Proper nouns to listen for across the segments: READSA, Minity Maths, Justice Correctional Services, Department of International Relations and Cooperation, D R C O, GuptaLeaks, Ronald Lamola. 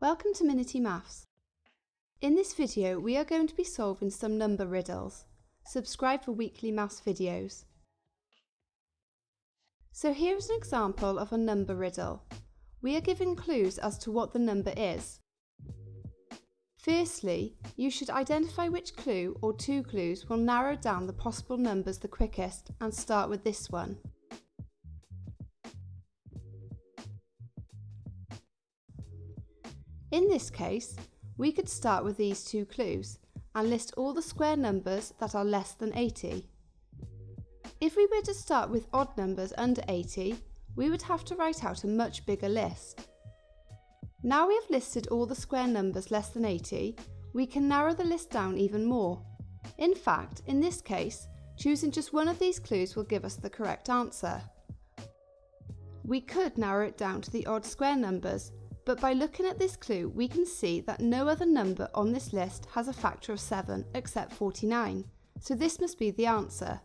Welcome to Minity Maths. In this video we are going to be solving some number riddles. Subscribe for weekly maths videos. So here is an example of a number riddle. We are given clues as to what the number is. Firstly, you should identify which clue or two clues will narrow down the possible numbers the quickest and start with this one. In this case, we could start with these two clues and list all the square numbers that are less than 80. If we were to start with odd numbers under 80, we would have to write out a much bigger list. Now we have listed all the square numbers less than 80, we can narrow the list down even more. In fact, in this case, choosing just one of these clues will give us the correct answer. We could narrow it down to the odd square numbers, but by looking at this clue we can see that no other number on this list has a factor of 7 except 49, so this must be the answer.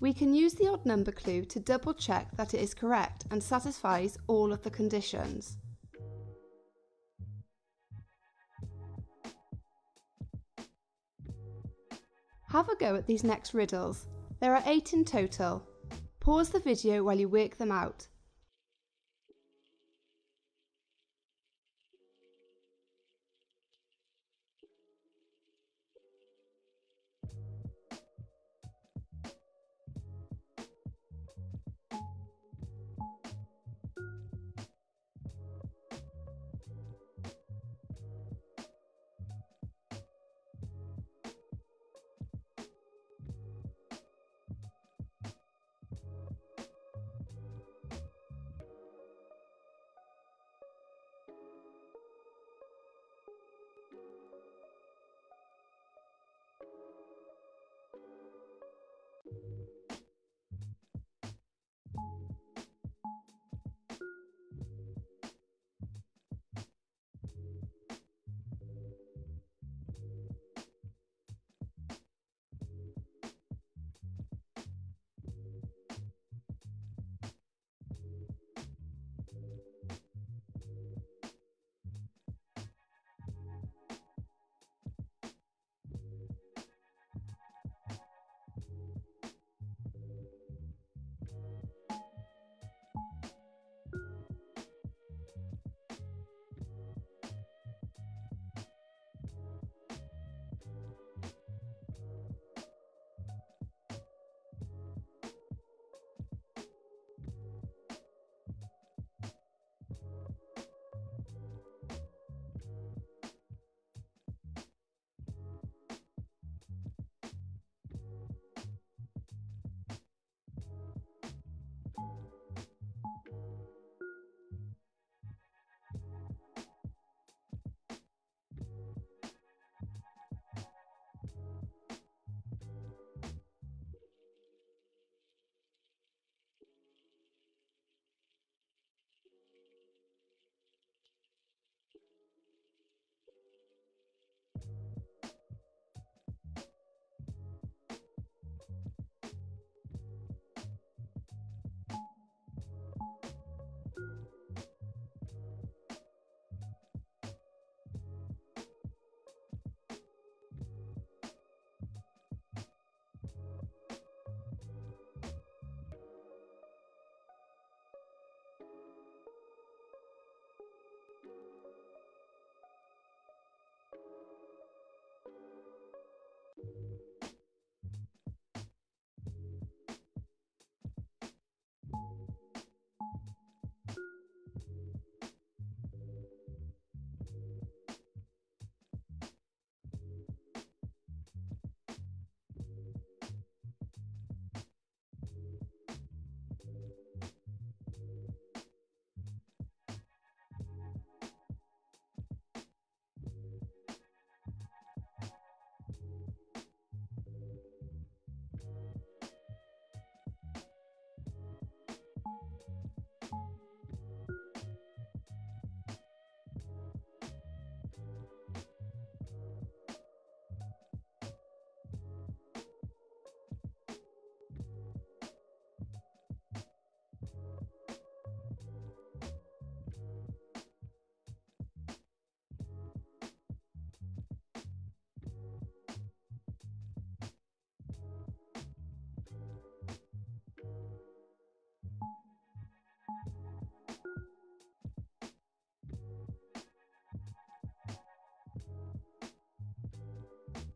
We can use the odd number clue to double check that it is correct and satisfies all of the conditions. Have a go at these next riddles. There are 8 in total. Pause the video while you work them out.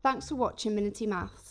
Thanks for watching Minity Maths.